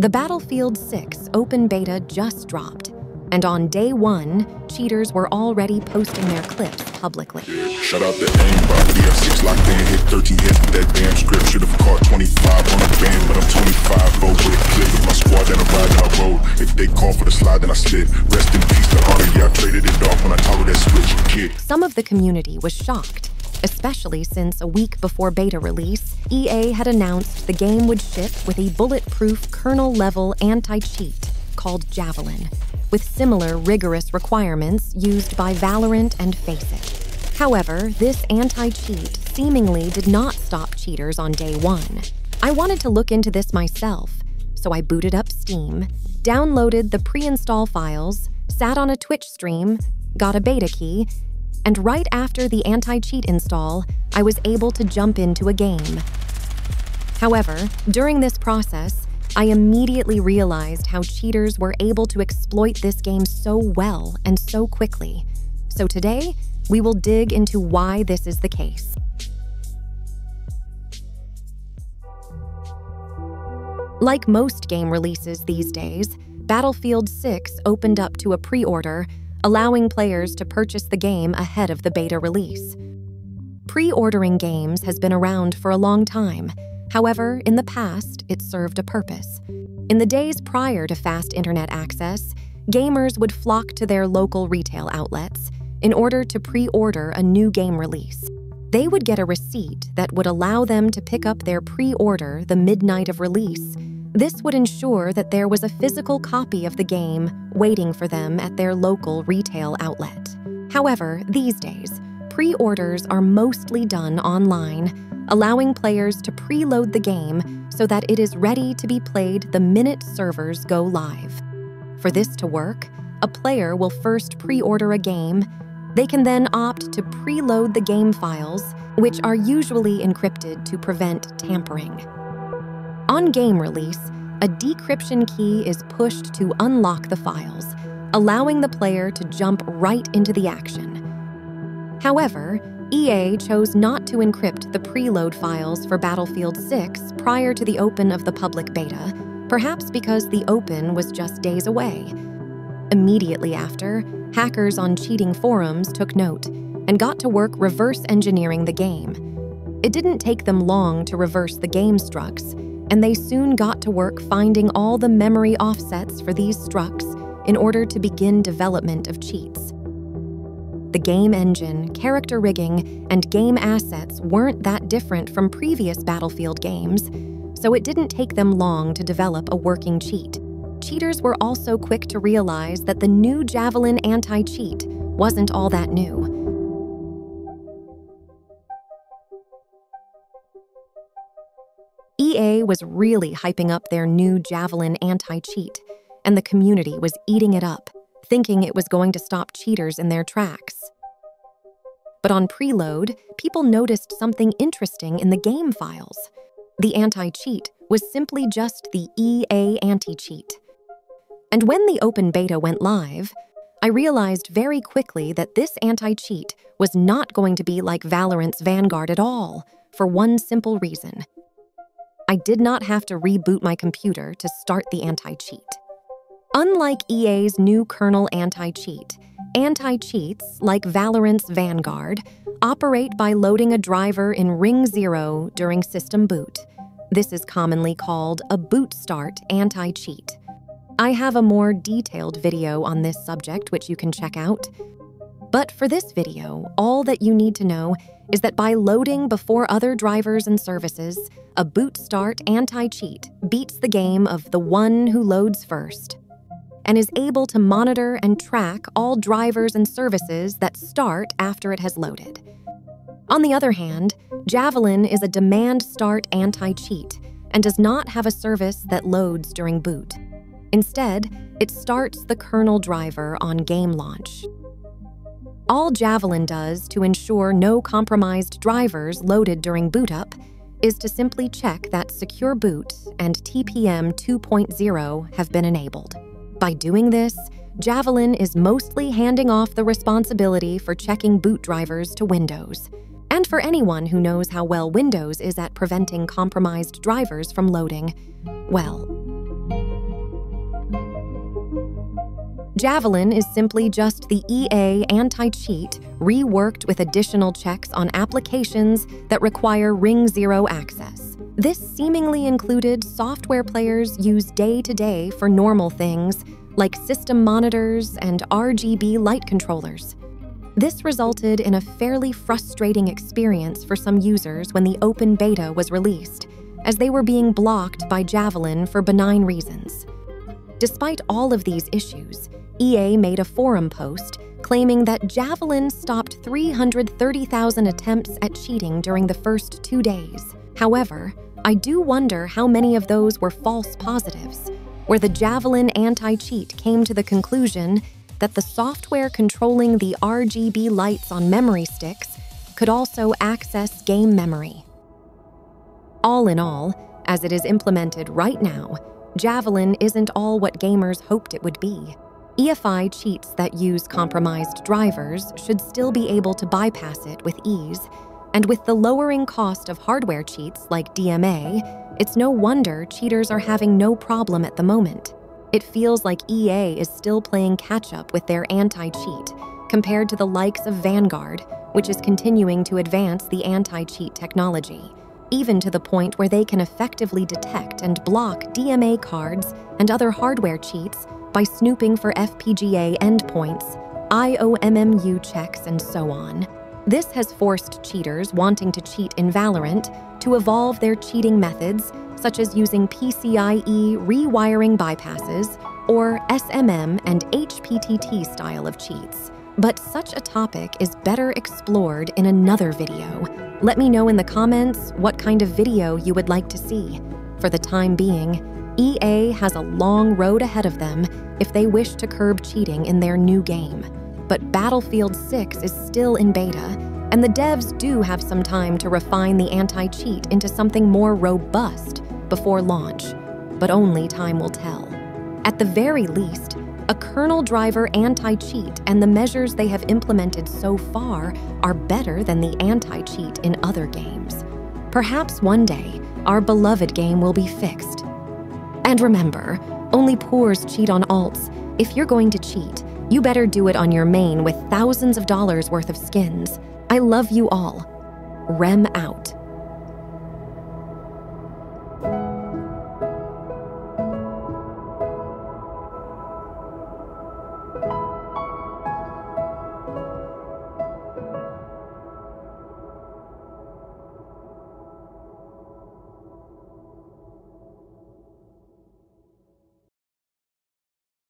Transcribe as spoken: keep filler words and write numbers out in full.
The Battlefield six open beta just dropped, and on day one, cheaters were already posting their clips publicly. Yeah, shut up the aimbot, D F six locked in, hit thirteen hits with that damn script. Should've caught twenty-five on a band, but I'm twenty-five low with a clip. With my squad that I ride down the road, if they call for the slide, then I slid. Rest in peace, the honor, yeah, I traded it off when I toggled that switch, kid. Some of the community was shocked, especially since a week before beta release, E A had announced the game would ship with a bulletproof kernel-level anti-cheat called Javelin, with similar rigorous requirements used by Valorant and Faceit. However, this anti-cheat seemingly did not stop cheaters on day one. I wanted to look into this myself, so I booted up Steam, downloaded the pre-install files, sat on a Twitch stream, got a beta key, and right after the anti-cheat install, I was able to jump into a game. However, during this process, I immediately realized how cheaters were able to exploit this game so well and so quickly. So today, we will dig into why this is the case. Like most game releases these days, Battlefield six opened up to a pre-order, allowing players to purchase the game ahead of the beta release. Pre-ordering games has been around for a long time. However, in the past, it served a purpose. In the days prior to fast internet access, gamers would flock to their local retail outlets in order to pre-order a new game release. They would get a receipt that would allow them to pick up their pre-order the midnight of release. This would ensure that there was a physical copy of the game waiting for them at their local retail outlet. However, these days, pre-orders are mostly done online, allowing players to preload the game so that it is ready to be played the minute servers go live. For this to work, a player will first pre-order a game. They can then opt to preload the game files, which are usually encrypted to prevent tampering. On game release, a decryption key is pushed to unlock the files, allowing the player to jump right into the action. However, E A chose not to encrypt the preload files for Battlefield six prior to the open of the public beta, perhaps because the open was just days away. Immediately after, hackers on cheating forums took note and got to work reverse engineering the game. It didn't take them long to reverse the game structs, and they soon got to work finding all the memory offsets for these structs in order to begin development of cheats. The game engine, character rigging, and game assets weren't that different from previous Battlefield games, so it didn't take them long to develop a working cheat. Cheaters were also quick to realize that the new Javelin anti-cheat wasn't all that new. E A was really hyping up their new Javelin anti-cheat, and the community was eating it up, thinking it was going to stop cheaters in their tracks. But on preload, people noticed something interesting in the game files. The anti-cheat was simply just the E A anti-cheat. And when the open beta went live, I realized very quickly that this anti-cheat was not going to be like Valorant's Vanguard at all, for one simple reason. I did not have to reboot my computer to start the anti-cheat. Unlike E A's new kernel anti-cheat, anti-cheats, like Valorant's Vanguard, operate by loading a driver in ring zero during system boot. This is commonly called a boot start anti-cheat. I have a more detailed video on this subject, which you can check out. But for this video, all that you need to know is that by loading before other drivers and services, a boot start anti-cheat beats the game of the one who loads first and is able to monitor and track all drivers and services that start after it has loaded. On the other hand, Javelin is a demand start anti-cheat and does not have a service that loads during boot. Instead, it starts the kernel driver on game launch. All Javelin does to ensure no compromised drivers loaded during boot up is to simply check that Secure Boot and T P M two point oh have been enabled. By doing this, Javelin is mostly handing off the responsibility for checking boot drivers to Windows. And for anyone who knows how well Windows is at preventing compromised drivers from loading, well, Javelin is simply just the E A anti-cheat reworked with additional checks on applications that require ring zero access. This seemingly included software players use day-to-day for normal things like system monitors and R G B light controllers. This resulted in a fairly frustrating experience for some users when the open beta was released, as they were being blocked by Javelin for benign reasons. Despite all of these issues, E A made a forum post claiming that Javelin stopped three hundred thirty thousand attempts at cheating during the first two days. However, I do wonder how many of those were false positives, where the Javelin anti-cheat came to the conclusion that the software controlling the R G B lights on memory sticks could also access game memory. All in all, as it is implemented right now, Javelin isn't all what gamers hoped it would be. E F I cheats that use compromised drivers should still be able to bypass it with ease, and with the lowering cost of hardware cheats like D M A, it's no wonder cheaters are having no problem at the moment. It feels like E A is still playing catch-up with their anti-cheat, compared to the likes of Vanguard, which is continuing to advance the anti-cheat technology, even to the point where they can effectively detect and block D M A cards and other hardware cheats by snooping for F P G A endpoints, I O M M U checks, and so on. This has forced cheaters wanting to cheat in Valorant to evolve their cheating methods, such as using P C I E rewiring bypasses or S M M and H P T T style of cheats. But such a topic is better explored in another video. Let me know in the comments what kind of video you would like to see. For the time being, E A has a long road ahead of them if they wish to curb cheating in their new game. But Battlefield six is still in beta, and the devs do have some time to refine the anti-cheat into something more robust before launch, but only time will tell. At the very least, a kernel driver anti-cheat and the measures they have implemented so far are better than the anti-cheat in other games. Perhaps one day, our beloved game will be fixed. And remember, only pores cheat on alts. If you're going to cheat, you better do it on your main with thousands of dollars worth of skins. I love you all. Rem out.